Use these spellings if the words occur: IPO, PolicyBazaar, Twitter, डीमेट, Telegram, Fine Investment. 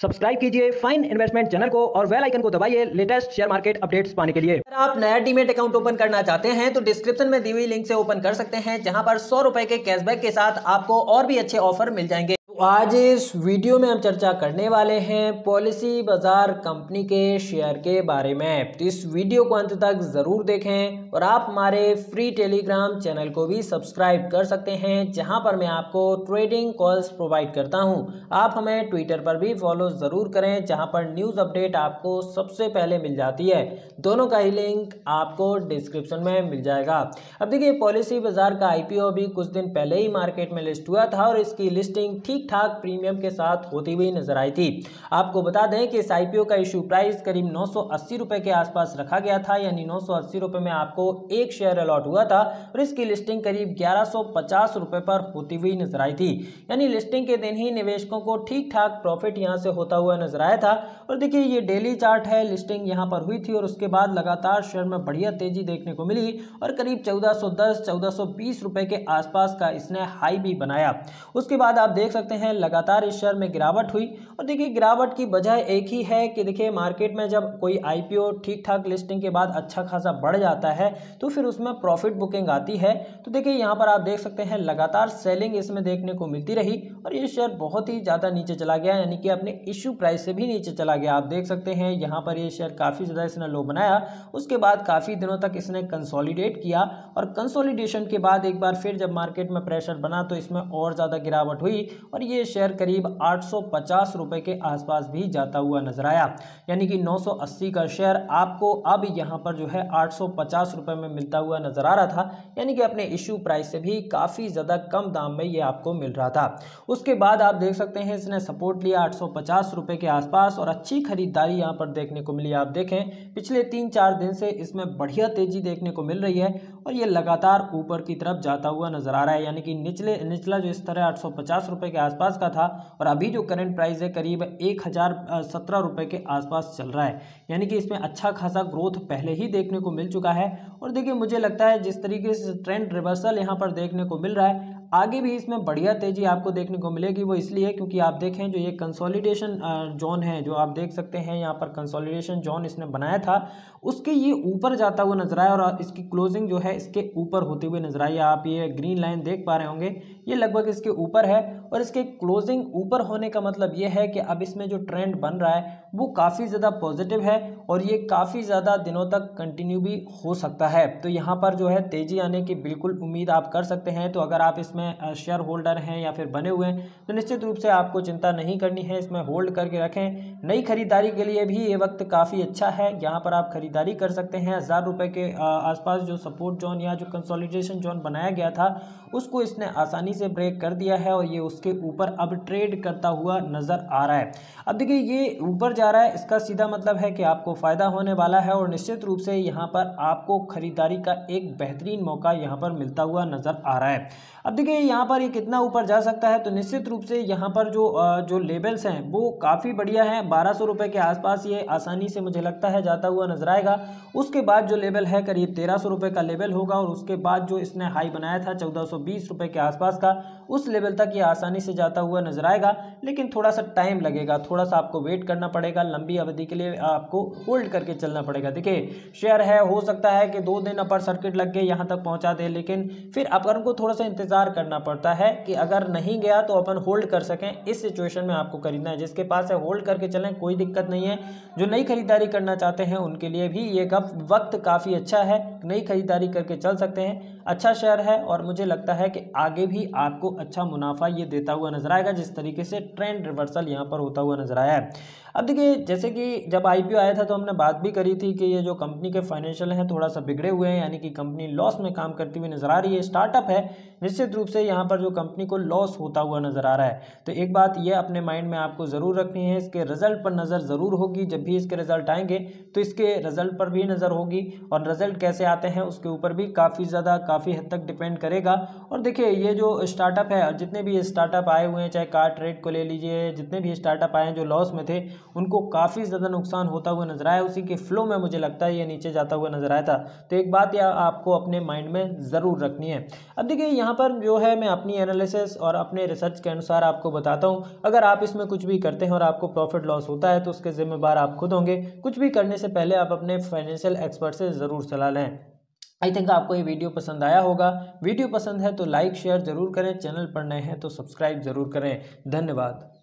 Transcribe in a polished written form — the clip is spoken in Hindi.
सब्सक्राइब कीजिए फाइन इन्वेस्टमेंट चैनल को और बेल आइकन को दबाइए लेटेस्ट शेयर मार्केट अपडेट्स पाने के लिए। अगर आप नया डीमेट अकाउंट ओपन करना चाहते हैं तो डिस्क्रिप्शन में दी हुई लिंक से ओपन कर सकते हैं, जहां पर 100 रुपए के कैशबैक के साथ आपको और भी अच्छे ऑफर मिल जाएंगे। तो आज इस वीडियो में हम चर्चा करने वाले हैं पॉलिसी बाजार कंपनी के शेयर के बारे में। तो इस वीडियो को अंत तक जरूर देखें और आप हमारे फ्री टेलीग्राम चैनल को भी सब्सक्राइब कर सकते हैं, जहां पर मैं आपको ट्रेडिंग कॉल्स प्रोवाइड करता हूं। आप हमें ट्विटर पर भी फॉलो जरूर करें, जहां पर न्यूज़ अपडेट आपको सबसे पहले मिल जाती है। दोनों का ही लिंक आपको डिस्क्रिप्शन में मिल जाएगा। अब देखिए, पॉलिसी बाजार का IPO भी कुछ दिन पहले ही मार्केट में लिस्ट हुआ था और इसकी लिस्टिंग ठीक ठाक प्रीमियम के साथ होती हुई नजर आई थी। आपको बता दें कि इस IPO का इश्यू प्राइस करीब 980 रुपए के आसपास रखा गया था, यानी 980 रुपए में आपको एक शेयर अलॉट हुआ था और इसकी लिस्टिंग करीब 1150 रुपए पर होती हुई नजर आई थी। यानी लिस्टिंग के दिन ही निवेशकों को ठीक ठाक प्रॉफिट यहां से होता हुआ नजर आया था। और देखिए, ये डेली चार्ट है, लिस्टिंग यहाँ पर हुई थी और उसके बाद लगातार शेयर में बढ़िया तेजी देखने को मिली और करीब 1410-1420 रुपए के आसपास का इसने हाई भी बनाया। उसके बाद आप देख सकते हैं लगातार इस शेयर में गिरावट हुई। और देखिए, गिरावट की वजह एक ही है कि देखिए, मार्केट में जब कोई IPO ठीक ठाक लिस्टिंग के बाद अच्छा खासा बढ़ जाता है तो फिर उसमें प्रॉफिट बुकिंग आती है। तो देखिए, यहाँ पर आप देख सकते हैं लगातार सेलिंग इसमें देखने को मिलती रही और ये शेयर बहुत ही ज़्यादा नीचे चला गया, यानी कि अपने इश्यू प्राइस से भी नीचे चला गया। आप देख सकते हैं यहाँ पर ये शेयर काफ़ी ज़्यादा इसने लो बनाया, उसके बाद काफ़ी दिनों तक इसने कंसोलिडेट किया और कंसोलिडेशन के बाद एक बार फिर जब मार्केट में प्रेशर बना तो इसमें और ज़्यादा गिरावट हुई और ये शेयर करीब 850 रुपए के आसपास भी जाता हुआ नजर आया। यानी कि 980 का शेयर आपको अब यहाँ पर जो है 850 रुपए में मिलता हुआ नजर आ रहा था, यानी कि अपने इश्यू प्राइस से भी काफ़ी ज़्यादा कम दाम में ये आपको मिल रहा था। उसके बाद आप देख सकते हैं इसने सपोर्ट लिया 850 रुपए के आसपास और अच्छी खरीदारी यहाँ पर देखने को मिली। आप देखें, पिछले 3-4 दिन से इसमें बढ़िया तेजी देखने को मिल रही है और ये लगातार ऊपर की तरफ जाता हुआ नजर आ रहा है। यानी कि निचला जो स्तर है 850 रुपए के आसपास का था और अभी जो करंट प्राइस है करीब 1017 रुपए के आसपास चल रहा है, यानी कि इसमें अच्छा खासा ग्रोथ पहले ही देखने को मिल चुका है। और देखिए, मुझे लगता है जिस तरीके से ट्रेंड रिवर्सल यहाँ पर देखने को मिल रहा है, आगे भी इसमें बढ़िया तेजी आपको देखने को मिलेगी। वो इसलिए क्योंकि आप देखें जो ये कंसोलिडेशन जोन है, जो आप देख सकते हैं यहाँ पर कंसोलिडेशन जोन इसने बनाया था, उसके ये ऊपर जाता हुआ नजर आया और इसकी क्लोजिंग जो है इसके ऊपर होती हुई नजर आई। आप ये ग्रीन लाइन देख पा रहे होंगे, ये लगभग इसके ऊपर है और इसके क्लोजिंग ऊपर होने का मतलब ये है कि अब इसमें जो ट्रेंड बन रहा है वो काफ़ी ज़्यादा पॉजिटिव है और ये काफ़ी ज़्यादा दिनों तक कंटिन्यू भी हो सकता है। तो यहाँ पर जो है तेज़ी आने की बिल्कुल उम्मीद आप कर सकते हैं। तो अगर आप इसमें शेयर होल्डर हैं या फिर बने हुए हैं तो निश्चित रूप से आपको चिंता नहीं करनी है, इसमें होल्ड करके रखें। नई खरीदारी के लिए भी ये वक्त काफ़ी अच्छा है, यहाँ पर आप खरीदारी कर सकते हैं। 1000 रुपये के आसपास जो सपोर्ट जोन या जो कंसोलिडेशन जोन बनाया गया था उसको इसने आसानी से ब्रेक कर दिया है और ये उसके ऊपर अब ट्रेड करता हुआ नज़र आ रहा है। अब देखिए, ये ऊपर जा रहा है, इसका सीधा मतलब है कि आपको फ़ायदा होने वाला है और निश्चित रूप से यहाँ पर आपको खरीदारी का एक बेहतरीन मौका यहाँ पर मिलता हुआ नज़र आ रहा है। अब देखिए, यहाँ पर ये कितना ऊपर जा सकता है, तो निश्चित रूप से यहाँ पर जो लेवल्स हैं वो काफ़ी बढ़िया हैं। 1200 रुपये के आसपास ये आसानी से मुझे लगता है जाता हुआ नजर आएगा। उसके बाद जो लेवल है करीब 1300 रुपये का लेवल होगा और उसके बाद जो इसने हाई बनाया था 1420 रुपये के आसपास का, उस लेवल तक ये आसानी से जाता हुआ नजर आएगा। लेकिन थोड़ा सा टाइम लगेगा, थोड़ा सा आपको वेट करना पड़ेगा, लंबी अवधि के लिए आपको होल्ड करके चलना पड़ेगा। देखिए, शेयर है, हो सकता है कि 2 दिन अपर सर्किट लग के यहाँ तक पहुँचा दे, लेकिन फिर अपन को थोड़ा सा इंतज़ार करना पड़ता है कि अगर नहीं गया तो अपन होल्ड कर सकें। इस सिचुएशन में आपको खरीदना है, जिसके पास है होल्ड करके चलें, कोई दिक्कत नहीं है। जो नई खरीदारी करना चाहते हैं उनके लिए भी ये वक्त काफ़ी अच्छा है, नई खरीदारी करके चल सकते हैं। अच्छा शेयर है और मुझे लगता है कि आगे भी आपको अच्छा मुनाफा ये देता हुआ नजर आएगा, जिस तरीके से ट्रेंड रिवर्सल यहाँ पर होता हुआ नजर आया है। अब देखिए, जैसे कि जब IPO आया था तो हमने बात भी करी थी कि ये जो कंपनी के फाइनेंशियल हैं थोड़ा सा बिगड़े हुए हैं, यानी कि कंपनी लॉस में काम करती हुई नजर आ रही है। स्टार्टअप है, निश्चित रूप से यहाँ पर जो कंपनी को लॉस होता हुआ नजर आ रहा है। तो एक बात ये अपने माइंड में आपको ज़रूर रखनी है, इसके रिजल्ट पर नज़र ज़रूर होगी। जब भी इसके रिजल्ट आएंगे तो इसके रिजल्ट पर भी नज़र होगी और रिजल्ट कैसे आते हैं उसके ऊपर भी काफ़ी ज़्यादा काफ़ी हद तक डिपेंड करेगा। और देखिए, ये जो स्टार्टअप है, और जितने भी स्टार्टअप आए हुए हैं, चाहे कार ट्रेड को ले लीजिए, जितने भी स्टार्टअप आए हैं जो लॉस में थे उनको काफ़ी ज़्यादा नुकसान होता हुआ नजर आया, उसी के फ्लो में मुझे लगता है ये नीचे जाता हुआ नजर आया था। तो एक बात यह आपको अपने माइंड में ज़रूर रखनी है। अब देखिए यहाँ पर जो है मैं अपनी एनालिसिस और अपने रिसर्च के अनुसार आपको बताता हूँ। अगर आप इसमें कुछ भी करते हैं और आपको प्रॉफिट लॉस होता है तो उसके जिम्मेदार आप खुद होंगे। कुछ भी करने से पहले आप अपने फाइनेंशियल एक्सपर्ट से ज़रूर सलाह लें। आई थिंक आपको ये वीडियो पसंद आया होगा। वीडियो पसंद है तो लाइक शेयर ज़रूर करें, चैनल पर नए हैं तो सब्सक्राइब ज़रूर करें। धन्यवाद।